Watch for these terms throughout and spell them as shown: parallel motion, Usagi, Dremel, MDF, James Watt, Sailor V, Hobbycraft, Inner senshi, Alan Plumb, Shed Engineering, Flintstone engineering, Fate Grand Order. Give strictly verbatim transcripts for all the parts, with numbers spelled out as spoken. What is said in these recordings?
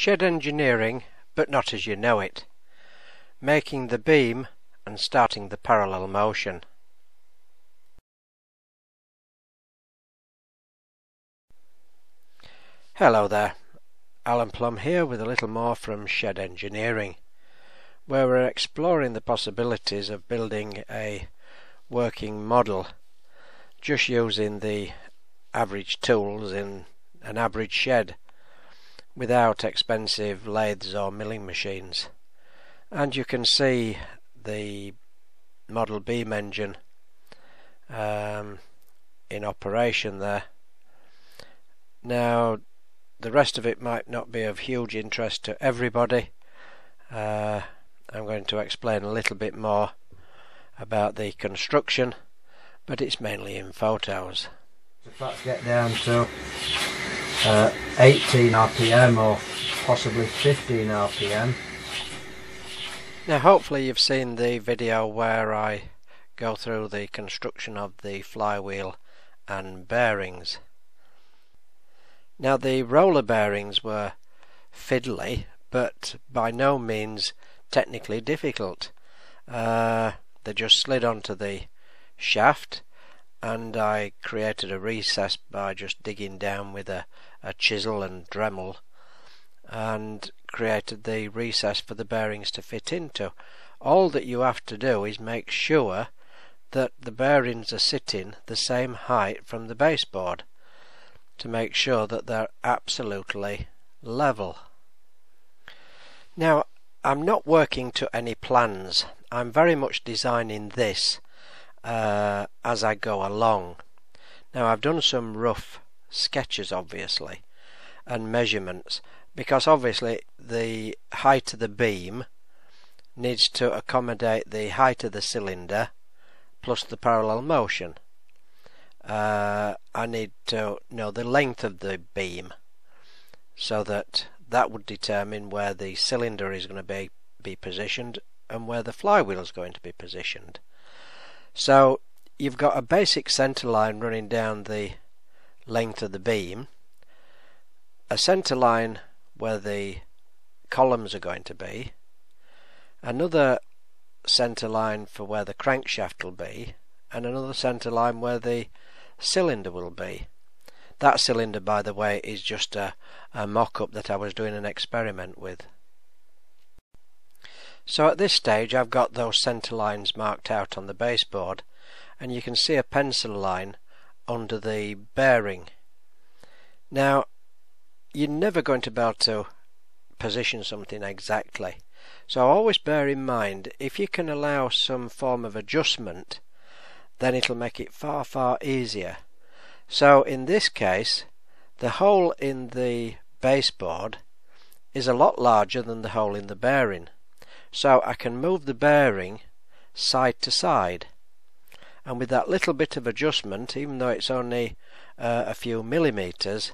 Shed engineering, but not as you know it. Making the beam and starting the parallel motion. Hello there, Alan Plumb here with a little more from Shed Engineering, where we're exploring the possibilities of building a working model just using the average tools in an average shed, without expensive lathes or milling machines. And you can see the model beam engine um, in operation there. Now, the rest of it might not be of huge interest to everybody. uh, I'm going to explain a little bit more about the construction, but it's mainly in photos. The flats get down to Uh, eighteen R P M or possibly fifteen R P M. Now, hopefully you've seen the video where I go through the construction of the flywheel and bearings. Now, the roller bearings were fiddly but by no means technically difficult. Uh, they just slid onto the shaft and I created a recess by just digging down with a, a chisel and Dremel, and created the recess for the bearings to fit into. All that you have to do is make sure that the bearings are sitting the same height from the baseboard to make sure that they're absolutely level. Now, I'm not working to any plans. I'm very much designing this Uh, as I go along. Now, I've done some rough sketches obviously and measurements, because obviously the height of the beam needs to accommodate the height of the cylinder plus the parallel motion. uh, I need to know the length of the beam, so that that would determine where the cylinder is going to be, be positioned and where the flywheel is going to be positioned. So you've got a basic centre line running down the length of the beam, a centre line where the columns are going to be, another centre line for where the crankshaft will be, and another centre line where the cylinder will be. That cylinder, by the way, is just a, a mock-up that I was doing an experiment with. So at this stage I've got those centre lines marked out on the baseboard, and you can see a pencil line under the bearing. Now, you're never going to be able to position something exactly, so always bear in mind, if you can allow some form of adjustment, then it'll make it far far easier. So in this case, the hole in the baseboard is a lot larger than the hole in the bearing. So I can move the bearing side to side, and with that little bit of adjustment, even though it's only uh, a few millimeters,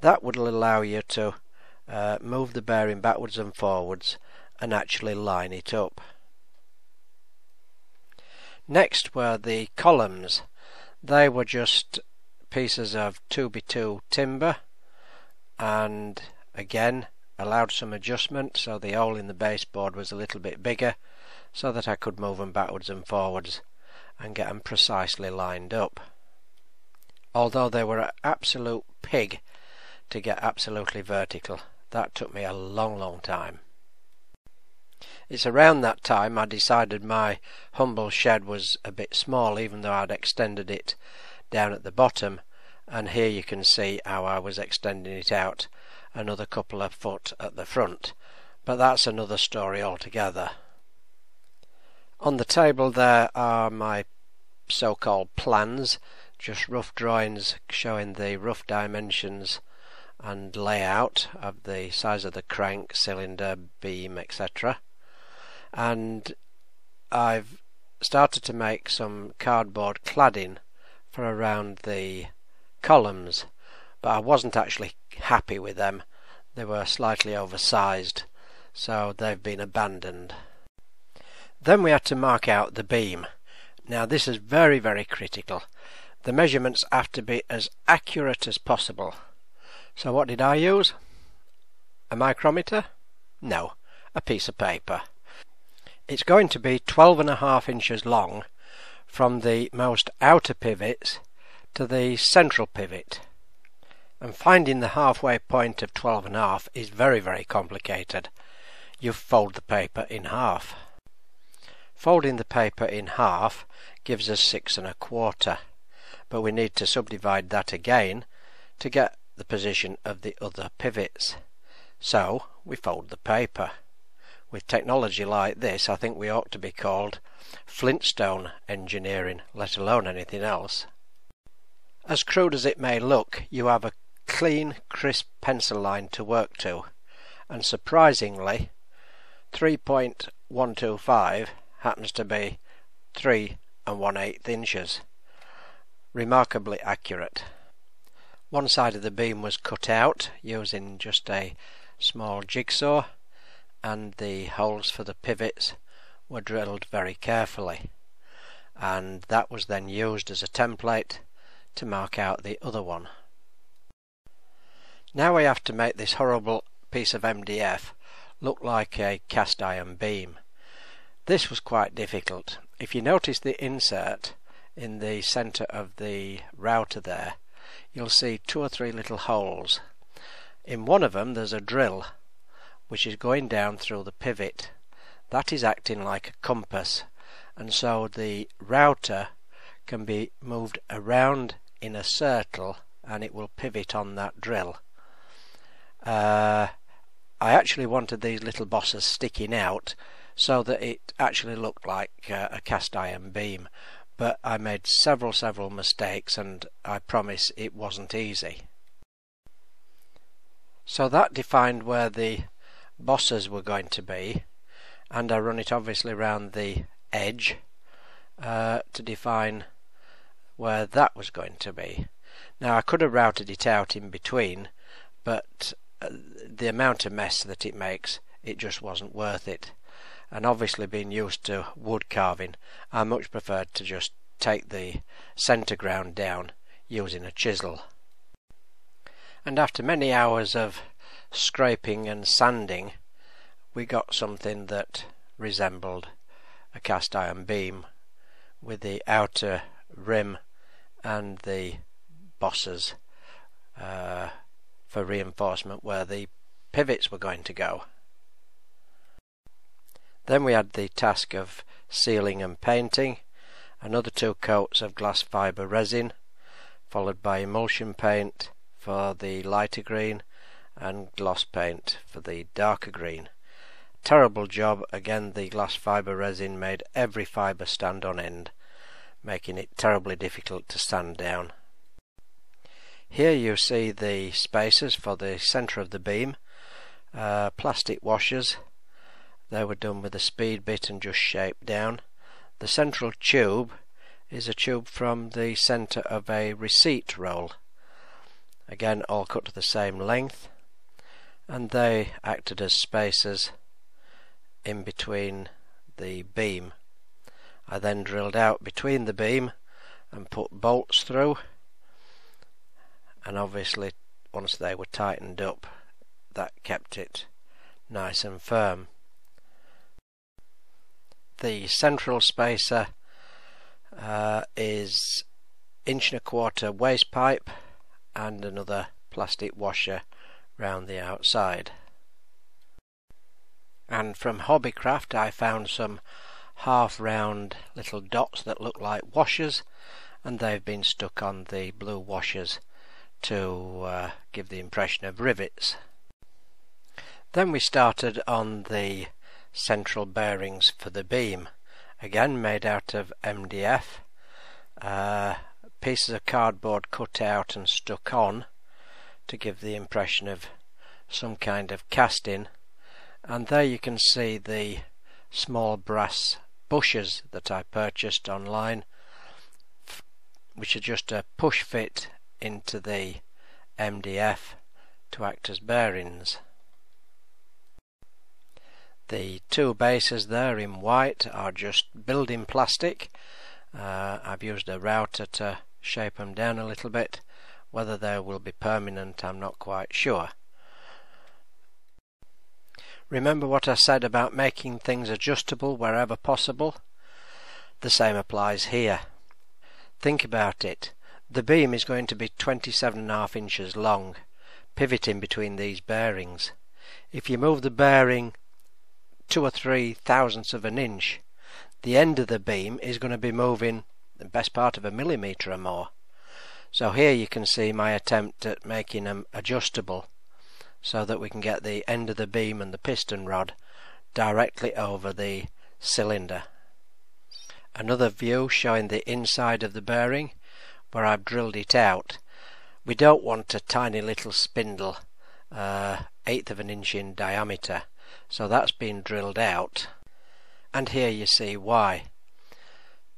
that would allow you to uh, move the bearing backwards and forwards and actually line it up. Next were the columns. They were just pieces of two by two timber, and again allowed some adjustment, so the hole in the baseboard was a little bit bigger so that I could move them backwards and forwards and get them precisely lined up. Although they were an absolute pig to get absolutely vertical, that took me a long long time. It's around that time I decided my humble shed was a bit small, even though I'd extended it down at the bottom, and here you can see how I was extending it out another couple of foot at the front, but that's another story altogether. On the table there are my so-called plans, just rough drawings showing the rough dimensions and layout of the size of the crank, cylinder, beam, et cetera. And I've started to make some cardboard cladding for around the columns, but I wasn't actually happy with them. They were slightly oversized, so they've been abandoned. Then we had to mark out the beam. Now, this is very very critical. The measurements have to be as accurate as possible. So what did I use? A micrometer? No, a piece of paper. It's going to be twelve and a half inches long from the most outer pivots to the central pivot, and finding the halfway point of twelve and a half is very very complicated. You fold the paper in half. Folding the paper in half gives us six and a quarter, but we need to subdivide that again to get the position of the other pivots. So we fold the paper. With technology like this, I think we ought to be called Flintstone engineering, let alone anything else. As crude as it may look, you have a clean, crisp pencil line to work to, and surprisingly, three point one two five happens to be three and one eighth inches. Remarkably accurate. One side of the beam was cut out using just a small jigsaw, and the holes for the pivots were drilled very carefully, and that was then used as a template to mark out the other one. Now I have to make this horrible piece of M D F look like a cast iron beam. This was quite difficult. If you notice the insert in the centre of the router there, you'll see two or three little holes. In one of them there's a drill which is going down through the pivot. That is acting like a compass, and so the router can be moved around in a circle and it will pivot on that drill. Uh, I actually wanted these little bosses sticking out so that it actually looked like uh, a cast iron beam, but I made several several mistakes, and I promise it wasn't easy. So that defined where the bosses were going to be, and I run it obviously round the edge uh, to define where that was going to be. Now I could have routed it out in between, but uh, the amount of mess that it makes, it just wasn't worth it. And obviously, being used to wood carving, I much preferred to just take the centre ground down using a chisel. And after many hours of scraping and sanding, we got something that resembled a cast iron beam with the outer rim and the bosses uh, for reinforcement where the pivots were going to go. Then we had the task of sealing and painting, another two coats of glass fibre resin, followed by emulsion paint for the lighter green and gloss paint for the darker green. Terrible job again. The glass fibre resin made every fibre stand on end, making it terribly difficult to sand down. Here you see the spacers for the centre of the beam, uh, plastic washers. They were done with a speed bit and just shaped down. The central tube is a tube from the centre of a receipt roll, again all cut to the same length, and they acted as spacers in between the beam. I then drilled out between the beam and put bolts through, and obviously once they were tightened up, that kept it nice and firm. The central spacer uh, is inch and a quarter waste pipe and another plastic washer round the outside. And from Hobbycraft I found some half round little dots that look like washers, and they've been stuck on the blue washers to uh, give the impression of rivets. Then we started on the central bearings for the beam, again made out of M D F, uh, pieces of cardboard cut out and stuck on to give the impression of some kind of casting, and there you can see the small brass bushes that I purchased online, which are just a push fit into the M D F to act as bearings. The two bases there in white are just building plastic. Uh, I've used a router to shape them down a little bit. Whether they will be permanent, I'm not quite sure. Remember what I said about making things adjustable wherever possible? The same applies here. Think about it. The beam is going to be twenty-seven and a half inches long, pivoting between these bearings. If you move the bearing two or three thousandths of an inch, the end of the beam is going to be moving the best part of a millimetre or more. So here you can see my attempt at making them adjustable so that we can get the end of the beam and the piston rod directly over the cylinder. Another view showing the inside of the bearing where I've drilled it out. We don't want a tiny little spindle uh, eighth of an inch in diameter, so that's been drilled out, and here you see why.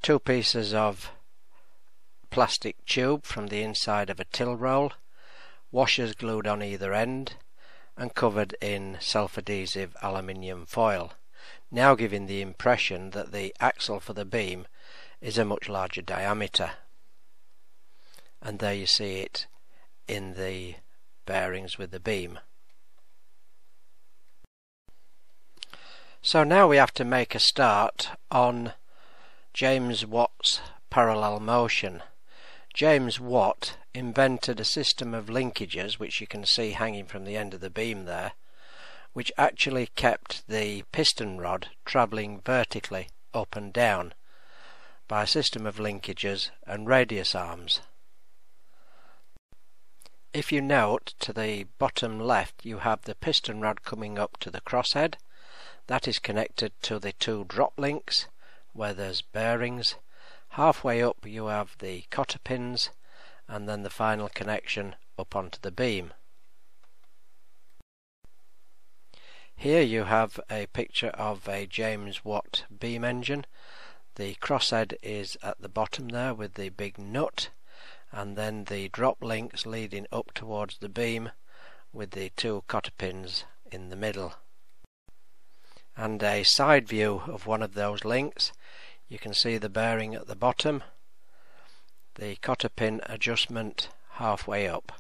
Two pieces of plastic tube from the inside of a till roll, washers glued on either end and covered in self-adhesive aluminium foil, now giving the impression that the axle for the beam is a much larger diameter. And there you see it in the bearings with the beam. So now we have to make a start on James Watt's parallel motion. James Watt invented a system of linkages, which you can see hanging from the end of the beam there, which actually kept the piston rod travelling vertically up and down by a system of linkages and radius arms. If you note, to the bottom left you have the piston rod coming up to the crosshead. That is connected to the two drop links where there's bearings. Halfway up you have the cotter pins and then the final connection up onto the beam. Here you have a picture of a James Watt beam engine. The crosshead is at the bottom there with the big nut, and then the drop links leading up towards the beam with the two cotter pins in the middle. And a side view of one of those links. You can see the bearing at the bottom, the cotter pin adjustment halfway up,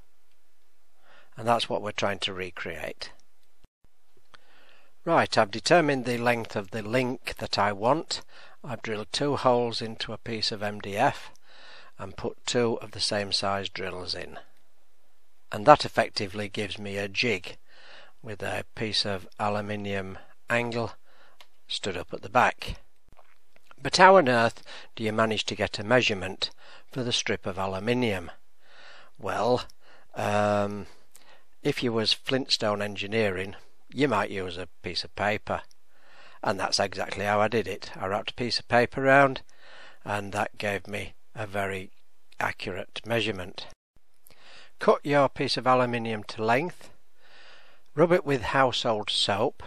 and that's what we're trying to recreate. Right, I've determined the length of the link that I want. I've drilled two holes into a piece of M D F and put two of the same size drills in, and that effectively gives me a jig with a piece of aluminium angle stood up at the back. But how on earth do you manage to get a measurement for the strip of aluminium? Well, um, if you was Flintstone Engineering, you might use a piece of paper, and that's exactly how I did it. I wrapped a piece of paper round, and that gave me a very accurate measurement. Cut your piece of aluminium to length, rub it with household soap,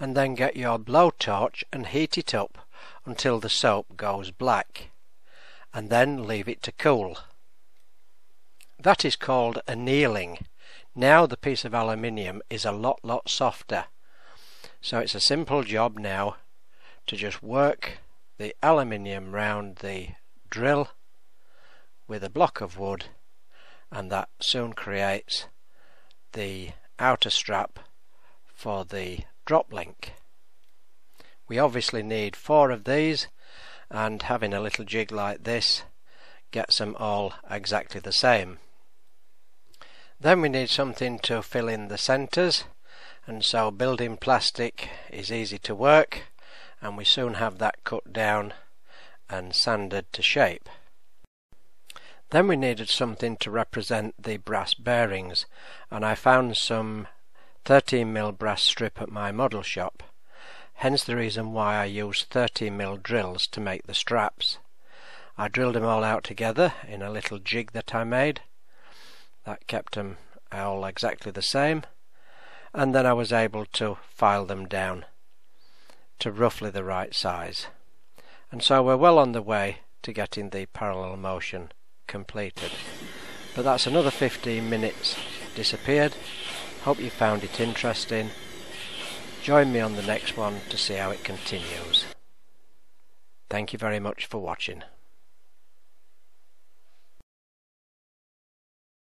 and then get your blowtorch and heat it up until the soap goes black, and then leave it to cool. That is called annealing. Now the piece of aluminium is a lot lot softer, so it's a simple job now to just work the aluminium round the drill with a block of wood, and that soon creates the outer strap for the drop link. We obviously need four of these, and having a little jig like this gets them all exactly the same. Then we need something to fill in the centres, and so building plastic is easy to work, and we soon have that cut down and sanded to shape. Then we needed something to represent the brass bearings, and I found some thirteen mil brass strip at my model shop, hence the reason why I used thirteen mil drills to make the straps. I drilled them all out together in a little jig that I made. That kept them all exactly the same, and then I was able to file them down to roughly the right size. And so we're well on the way to getting the parallel motion completed. But that's another fifteen minutes disappeared. Hope you found it interesting. Join me on the next one to see how it continues. Thank you very much for watching.